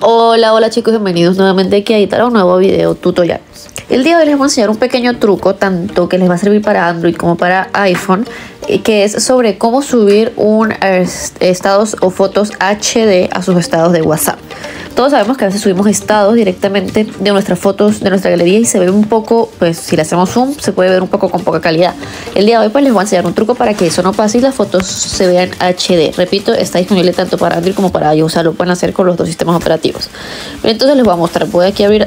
Hola chicos, bienvenidos nuevamente aquí a editar un nuevo video tutorial. El día de hoy les voy a enseñar un pequeño truco, tanto que les va a servir para Android como para iPhone, que es sobre cómo subir un estados o fotos HD a sus estados de WhatsApp. Todos sabemos que a veces subimos estados directamente de nuestras fotos, de nuestra galería, y se ve un poco, pues si le hacemos zoom, se puede ver un poco con poca calidad. El día de hoy pues les voy a enseñar un truco para que eso no pase y las fotos se vean HD. Repito, está disponible tanto para Android como para iOS, o sea, lo pueden hacer con los dos sistemas operativos. Entonces les voy a mostrar, voy aquí a abrir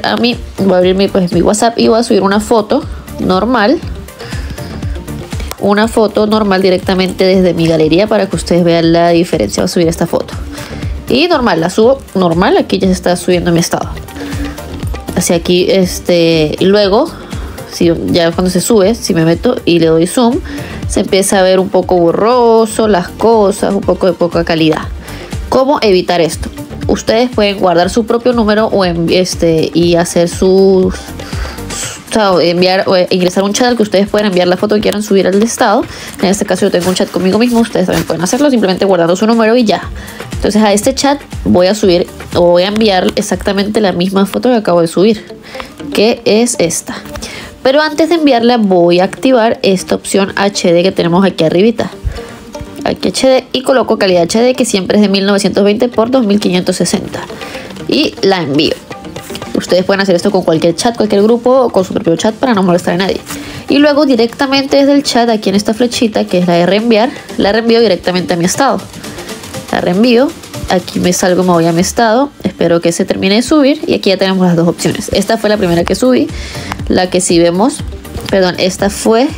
mi WhatsApp y voy a subir una foto normal. Una foto normal directamente desde mi galería para que ustedes vean la diferencia. Voy a subir esta foto. Y normal, la subo normal, aquí ya se está subiendo mi estado. Hacia aquí, y luego, ya cuando se sube, si me meto y le doy zoom, se empieza a ver un poco borroso, las cosas, un poco de poca calidad. ¿Cómo evitar esto? Ustedes pueden guardar su propio número o y hacer sus... ingresar un chat al que ustedes pueden enviar la foto que quieran subir al estado. En este caso yo tengo un chat conmigo mismo, ustedes también pueden hacerlo simplemente guardando su número y ya. Entonces a este chat voy a subir o voy a enviar exactamente la misma foto que acabo de subir, que es esta. Pero antes de enviarla voy a activar esta opción HD que tenemos aquí arribita. Aquí HD, y coloco calidad HD, que siempre es de 1920 por 2560, y la envío. Ustedes pueden hacer esto con cualquier chat, cualquier grupo o con su propio chat para no molestar a nadie. Y luego directamente desde el chat, aquí en esta flechita que es la de reenviar, la reenvío directamente a mi estado. La reenvío, aquí me salgo, me voy a mi estado, espero que se termine de subir y aquí ya tenemos las dos opciones. Esta fue la primera que subí, la que si vemos, perdón, esta fue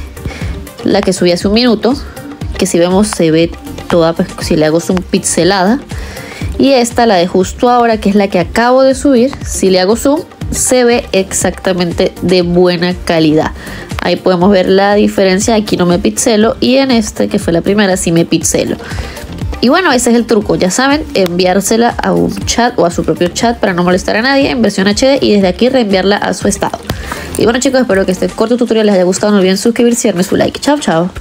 la que subí hace un minuto, que si vemos se ve toda, pues, si le hago zoom, pixelada. Y esta, la de justo ahora, que es la que acabo de subir, si le hago zoom, se ve exactamente de buena calidad. Ahí podemos ver la diferencia, aquí no me pixelo, y en este, que fue la primera, sí me pixelo. Y bueno, ese es el truco, ya saben, enviársela a un chat o a su propio chat para no molestar a nadie en versión HD, y desde aquí reenviarla a su estado. Y bueno chicos, espero que este corto tutorial les haya gustado, no olviden suscribirse y darme su like. Chao, chao.